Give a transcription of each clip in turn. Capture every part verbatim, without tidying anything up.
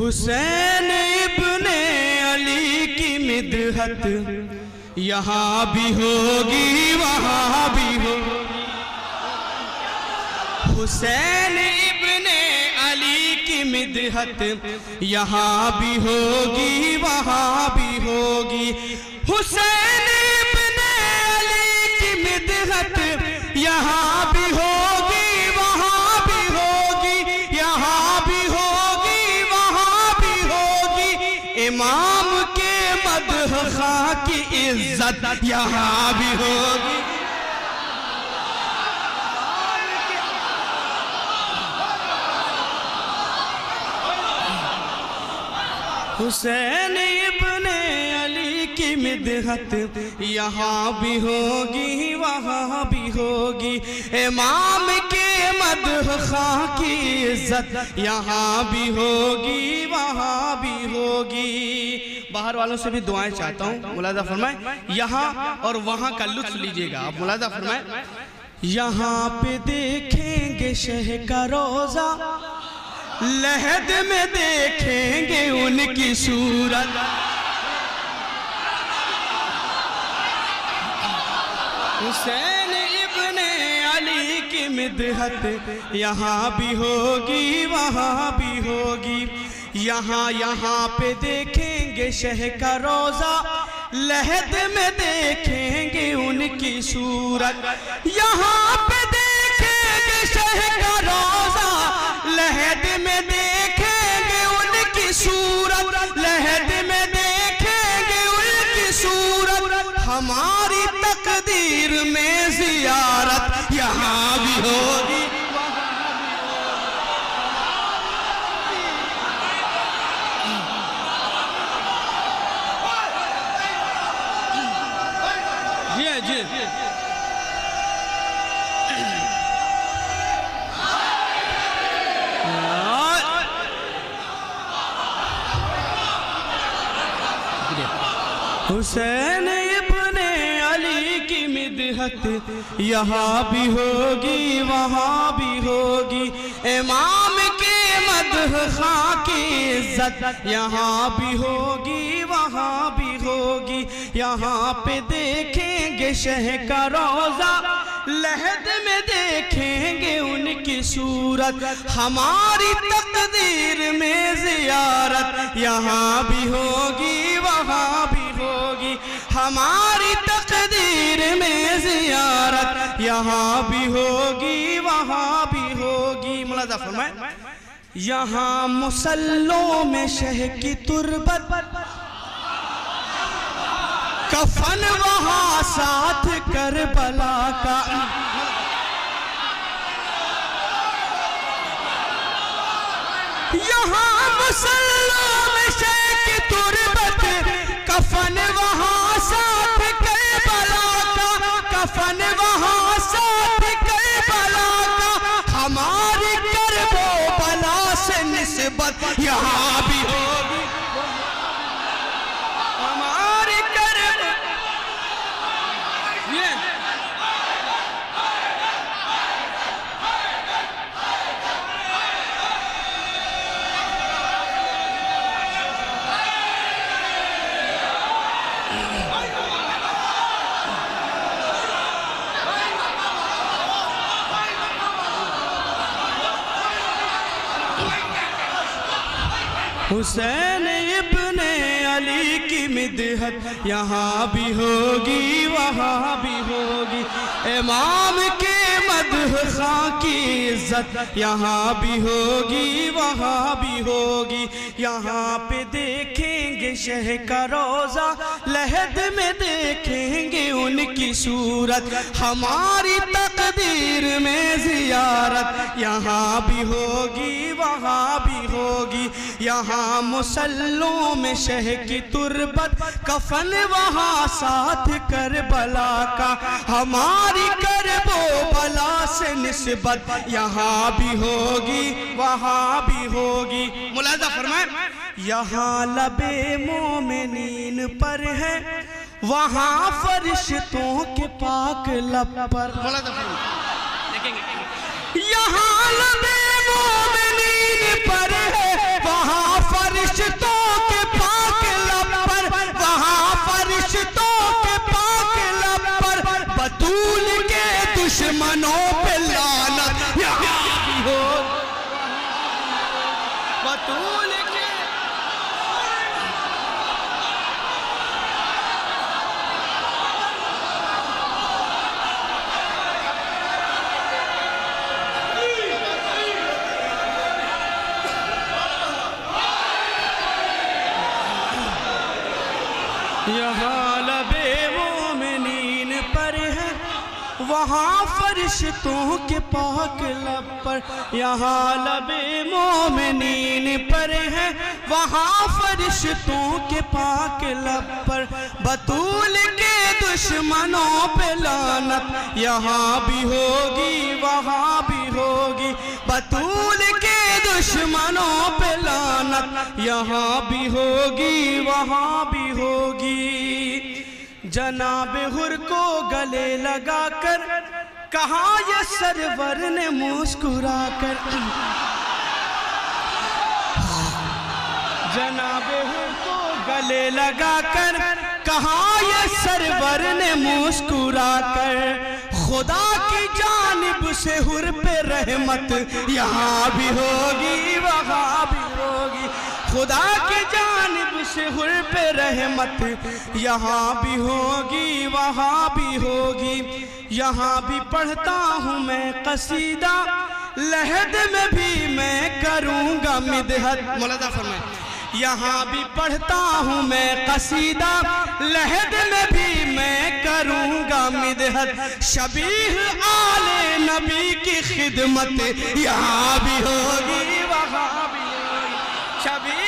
हुसैन इब्ने अली की मिदहत यहाँ भी होगी वहाँ भी होगी। हुसैन इब्ने अली की मिदहत यहाँ भी होगी वहाँ भी होगी। हुसैन इब्ने अली की मिदहत यहाँ भी होगी वहाँ भी होगी, यहाँ भी होगी वहाँ भी होगी। इमाम के मदह खा की इज्जत यहाँ भी होगी। हुसैन इब्ने अली की मिदहत यहाँ भी होगी वहाँ भी होगी। इमाम के मदखा की इज्जत यहाँ भी होगी वहाँ भी होगी। बाहर वालों से भी दुआएं चाहता हूँ, मुलाजा फरमाए यहाँ और वहाँ का लुत्फ लीजिएगा। आप मुलाजा फरमाए। यहाँ पे देखेंगे शह का रोजा, लहद में देखेंगे उनकी सूरत। हुसैन इब्ने अली की मिदहत यहाँ भी होगी वहाँ भी होगी। यहाँ यहाँ पे देखेंगे शह का रोजा, लहद में देखेंगे उनकी सूरत। यहाँ पे देखेंगे शह का रोजा, लहद में देखेंगे उनकी सूरत। लहद में देखेंगे उनकी सूरत। हमारी तकदीर में जियारत यहाँ भी होगी। जी जी हुसैन इब्ने अली की मिदहत यहाँ भी होगी वहाँ भी होगी। इमाम के मदहा की इज्जत यहाँ भी होगी वहाँ भी होगी। यहाँ पे देखेंगे शह का रोजा, लहद में देखेंगे उनकी सूरत। हमारी तकदीर में जियारत यहाँ भी होगी वहाँ भी होगी। हमारी तकदीर में जियारत यहाँ भी होगी वहाँ भी होगी। मुलाजा फरमाए। यहाँ मुसल्लों में शह की तुरबत, कफन वहाँ साथ करबला का। यहाँ मुसल्लों में शह की तुरबत, कफन वहाँ साथ करबला का। कफन वहाँ साथ करबला का। हमारी करबो बला से निस्बत यहाँ भी होगी। हमारी हुसैन इब्ने अली की मिदहत यहाँ भी होगी वहाँ भी होगी। इमाम के मदहा की इज्जत यहाँ भी होगी वहाँ भी होगी। यहाँ पे देखेंगे शह का रोजा, लहद में देखेंगे उनकी सूरत। हमारी तकदीर में जियारत यहाँ भी होगी वहाँ भी होगी। यहाँ मुसल्लों में शह की तुरबत, कफन वहाँ साथ करबला का। हमारी करबो बला से निस्बत यहाँ भी होगी वहाँ भी होगी। मुलाजा फरमाए। यहाँ लबे मोमिनीन पर है, वहाँ फरिश्तों के पाक लब पर। मुलाजा फरमाए। यहाँ लबे मोमिनीन पर है, वहाँ फरिश्तों फरिश्तों के पाक लब पर, वहाँ फरिश्तों के पाक लब पर बतूल के दुश्मनों पे लानत हो। बतूल के मोमिनीन पर है, वहाँ फरिश्तों के पाक लब पर, यहाँ लबे मोमिनीन पर है, वहाँ फरिश्तों के पाक लब पर बतूल के दुश्मनों पे लानत, यहाँ भी होगी वहाँ भी होगी बतूल के दुश्मनों पे लानत, यहाँ भी होगी वहाँ भी होगी। जनाबे हुर को गले लगा कर कहा ये सरवर ने मुस्कुरा कर, जनाबे हुर को गले लगा कर कहा ये सरवर ने मुस्कुरा कर, खुदा की जानिब से हुर पे रहमत यहाँ भी होगी वहाँ भी होगी, खुदा की जानिब से हुर पे रहमत यहाँ भी होगी वहाँ भी होगी। यहाँ भी पढ़ता हूँ मैं कसीदा, लहद में भी मैं करूँगा मिदहत, मौलाना फरमाए। यहाँ भी पढ़ता हूँ मैं कसीदा, लहद में भी मैं करूँगा मिदहत, शबीह आले नबी की खिदमत यहाँ भी होगी वहाँ भी होगी, शबीह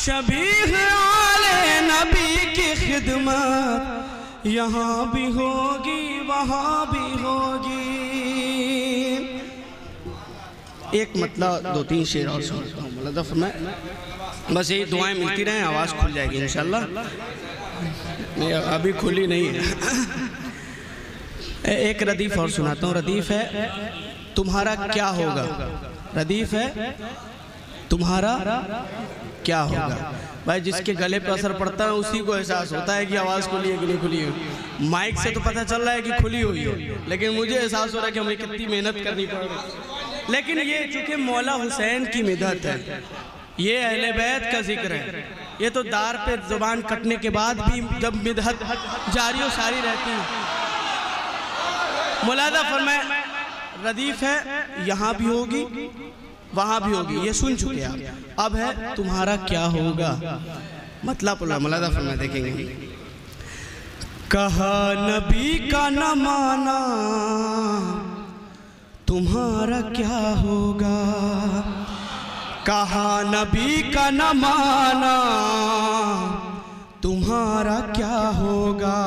शबीह आले नबी की खिदमत यहाँ भी होगी वहाँ भी होगी। एक मतलब दो तीन शेर और सुनता हूँ मौलाना फरमाए, बस यही दुआएं मिलती रहें, आवाज़ खुल जाएगी इंशाल्लाह, अभी खुली नहीं है। एक रदीफ और सुनाता हूँ, रदीफ है तुम्हारा क्या होगा, रदीफ है तुम्हारा क्या होगा। भाई जिसके गले पर असर पड़ता है उसी को एहसास होता है कि आवाज़ खुली है कि नहीं खुली हुई। माइक से तो पता चल रहा है कि खुली हुई है, लेकिन मुझे एहसास हो रहा है कि हमें कितनी मेहनत करनी पड़ रही है। लेकिन ये चूँकि मौला हुसैन की मिदहत है, ये अहले बैत का जिक्र है, ये तो दार पे जुबान कटने के बाद भी जब मिदहत जारी और सारी रहती है। मुलादा फरमाए रदीफ है यहाँ भी होगी वहाँ भी होगी, ये सुन चुके आप, अब है तुम्हारा क्या होगा। मतलब मौलाना फरमाए देखेंगे, कहा नबी का न माना तुम्हारा क्या होगा, कहा नबी का न माना तुम्हारा क्या होगा,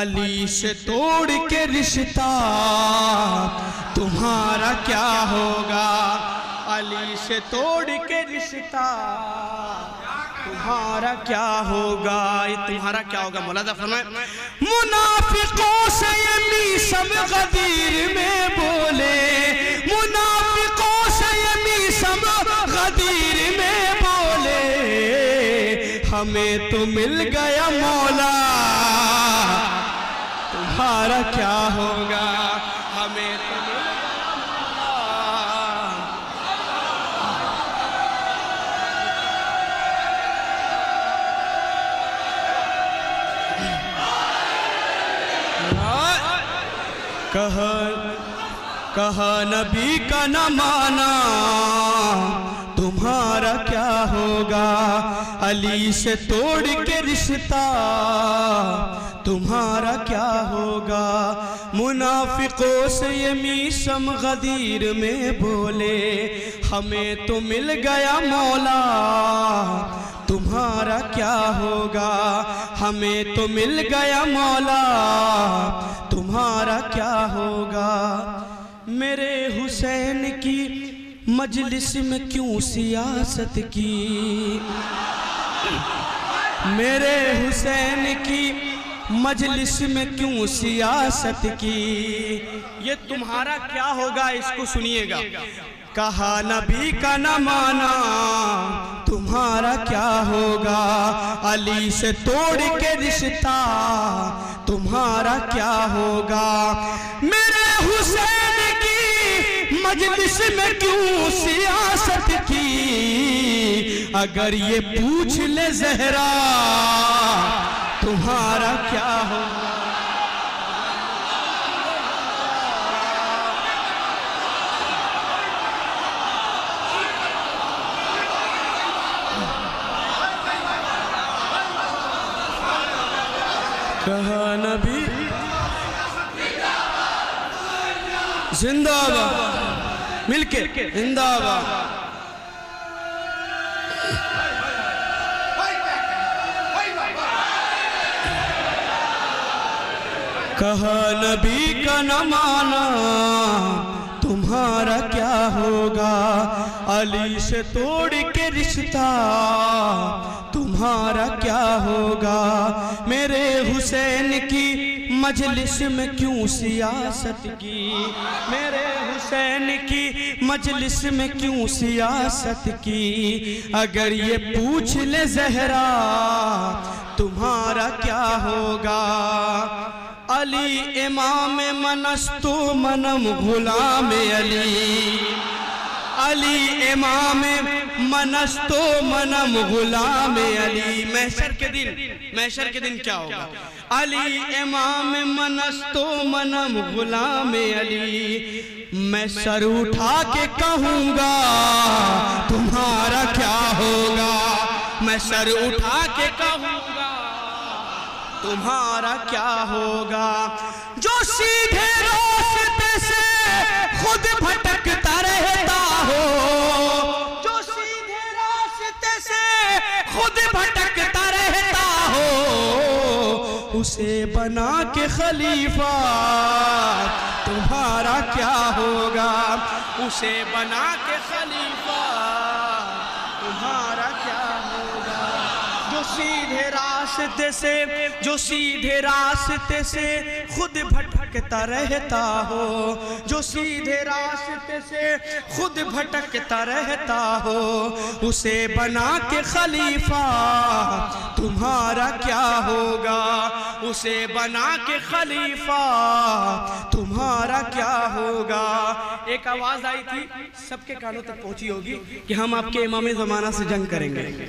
अली से तोड़ के रिश्ता तुम्हारा क्या होगा, अली से तोड़ के रिश्ता तुम्हारा क्या होगा, ये तुम्हारा क्या होगा। मौलाना फरमाए, मुनाफिकों से ये मीसम गदीर में बोले, मुनाफिकों से ये मीसम गदीर में बोले, हमें तो मिल गया मौला तुम्हारा क्या होगा, हमें कह कह नबी का न माना तुम्हारा क्या होगा, अली से तोड़ के रिश्ता तुम्हारा क्या होगा, मुनाफिकों से ये मीसम गदीर में बोले, हमें तो मिल गया मौला तुम्हारा क्या होगा, हमें तो मिल गया मौला तुम्हारा क्या होगा। मेरे हुसैन की मजलिस में क्यों सियासत की, मेरे हुसैन की मजलिस में क्यों सियासत की, ये तुम्हारा क्या होगा इसको सुनिएगा। कहा नबी का न माना तुम्हारा क्या होगा, अली से तोड़ के रिश्ता तुम्हारा क्या होगा। मेरे हुसैन की मजलिस में क्यों सियासत की, अगर ये पूछ ले ज़हरा तुम्हारा क्या होगा। कहा नबी जिंदाबाद मिलके जिंदाबाद। कहा नबी का न माना तुम्हारा क्या होगा, अली से तोड़ के रिश्ता तुम्हारा क्या होगा। मेरे हुसैन की मजलिस में क्यों सियासत की, मेरे हुसैन की मजलिस में क्यों सियासत की, अगर ये पूछ ले ज़हरा तुम्हारा क्या होगा। अली इमाम मनस्तो मनम गुलाम अली, अली इमाम मनस्तो मनम गुलाम अली। महशर के दिन महशर के दिन क्या होगा। अली इमाम मनस्तो मनम गुलाम अली, मैं सर उठा के कहूँगा तुम्हारा क्या होगा, मैं सर उठा के कहूँगा तुम्हारा क्या होगा। जो सीधे रास्ते से खुद भटकता रहता हो, जो सीधे रास्ते से खुद भटकता रहता हो, उसे बना के खलीफा तुम्हारा क्या होगा, उसे बना के खलीफा तुम्हारा क्या होगा। जो सीधे रास्ते से जो सीधे रास्ते से खुद भटकता रहता हो, जो सीधे रास्ते से खुद भटकता रहता हो, उसे बना के खलीफा तुम्हारा क्या होगा, उसे बना के खलीफा तुम्हारा क्या होगा। एक आवाज़ आई थी, सबके कानों तक पहुंची होगी कि हम आपके इमाम ज़माना से जंग करेंगे।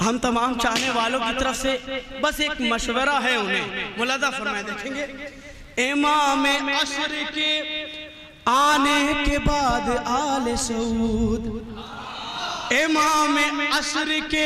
हम तमाम चाहने वालों की तरफ से बस एक मशवरा है, उन्हें मुलादा फरमाए। देखेंगे इमाम अशर के आने के बाद आले सऊद, इमाम अशर के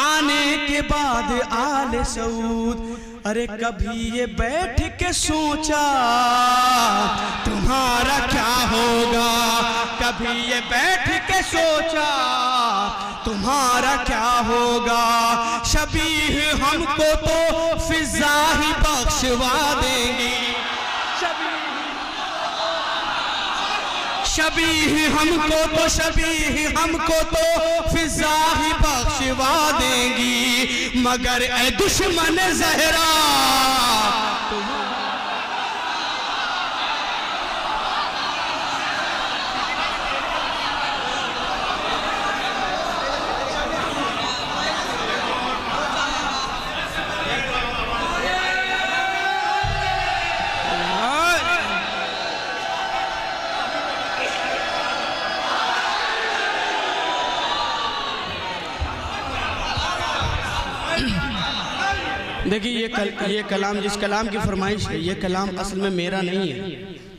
आने के बाद आले सऊद, अरे कभी ये बैठ के सोचा तुम्हारा क्या होगा, कभी ये बैठ के सोचा तुम्हारा क्या होगा। शबीह हमको तो फिजा ही बख्शवा देंगी, शबीह हमको तो शबीह हमको तो फिजा ही बख्शवा देंगी, मगर ए दुश्मन ज़हरा देखिए ये कल, ये कलाम जिस कलाम की फरमाइश है, ये कलाम असल में मेरा नहीं है,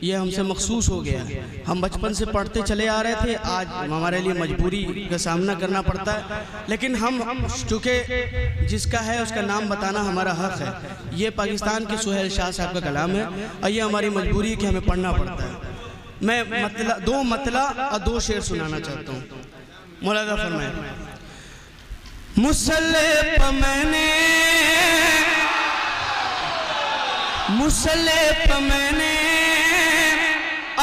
ये हमसे मखसूस हो गया है। हम बचपन से पढ़ते चले आ रहे थे, आज हमारे लिए मजबूरी का सामना करना पड़ता है, लेकिन हम चूँकि जिसका है उसका नाम बताना हमारा हक है। ये पाकिस्तान के सुहेल शाह साहब का कलाम है और ये हमारी मजबूरी है कि हमें पढ़ना पड़ता है। मैं मतला दो मतला और दो शेर सुनाना चाहता हूँ, मुलादा फरमाए। मुसल्ले पे मैंने मुसल्ले पे मैंने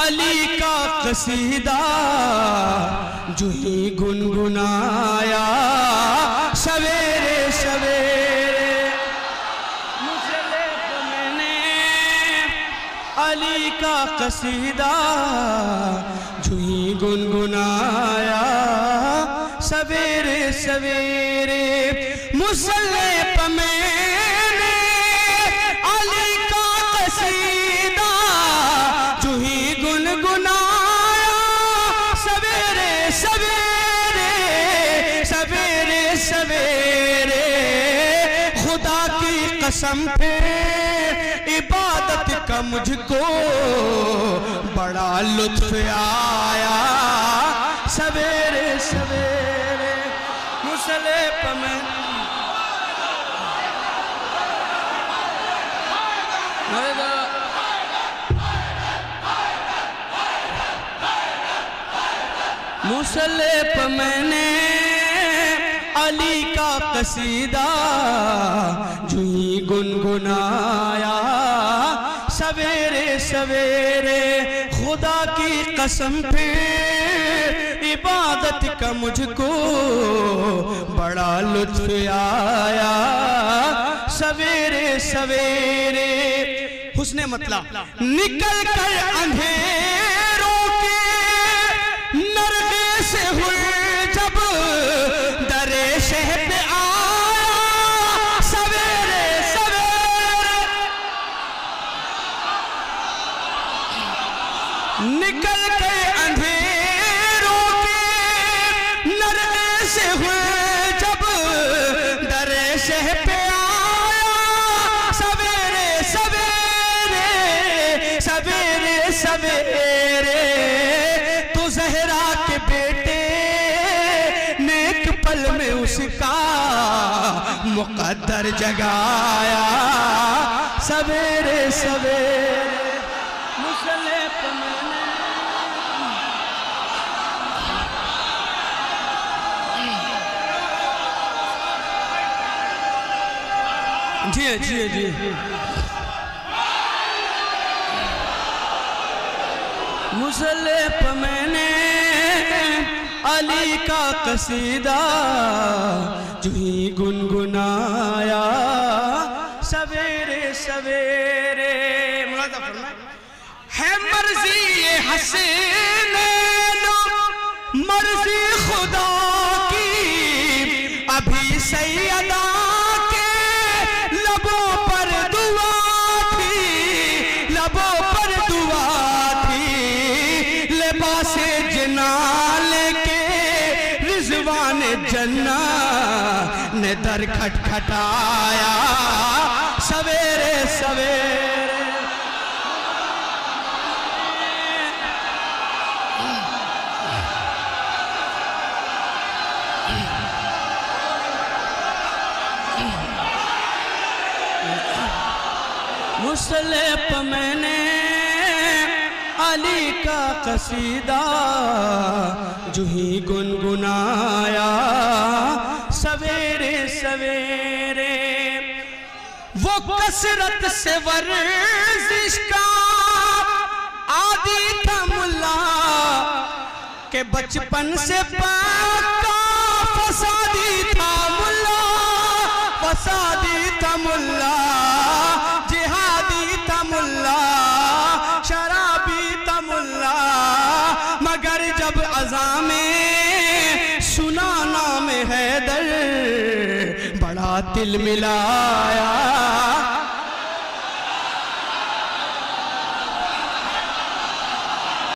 अली का कसीदा जो ही गुनगुनाया सवेरे सवेरे, मुसल्ले अली का कसीदा झूही गुनगुनाया सवेरे सवेरे। मुसल्ले पे मैंने अली का कसीदा झूही गुनगुनाया सवेरे सवेरे सवेरे सवेरे। खुदा की कसम पे इबादत का मुझको बड़ा लुत्फ आया सवेरे सवेरे। मुसले पे मैं मुसले पे मैंने अली का कसीदा झूही गुनगुनाया सवेरे सवेरे। खुदा की कसम पे इबादत का मुझको बड़ा लुत्फ आया सवेरे सवेरे। हुस्ने मतला निकल कर अंधेरों के नरगे से हुए जब दरे शहर पे आया सवेरे सवेरे। निकल के अंधेरों के नरगे से हुए जब दरे शहर पे आया सवेरे सवेरे सवेरे सवेरे। तो ज़हरा के बेटे पल में उसका मुकद्दर जगाया सवेरे सवेरे। मुसले पे मैंने जी जी जी मुसले पे मैंने अली का कसीदा झूही गुनगुनाया सवेरे सवेरे। है मर्जी ये हसीनो मर्जी खुदा की अभी सैयदा के लबों पर दुआ थी लबों पर दुआ थी। लिबासे जना जन्ना ने दर खटखटाया सवेरे सवेरे। मुसले पे मैंने अली का कसीदा झूही गुनगुनाया सवेरे सवेरे। वो कसरत से वर्जिश का आदि था मुल्ला के बचपन से पाका फसादी था मुल्ला फसादी था मुल्ला जिहादी था मुल्ला शराबी था मुल्ला। मगर जब अज़ां में सुना नाम हैदर बड़ा तिल मिलाया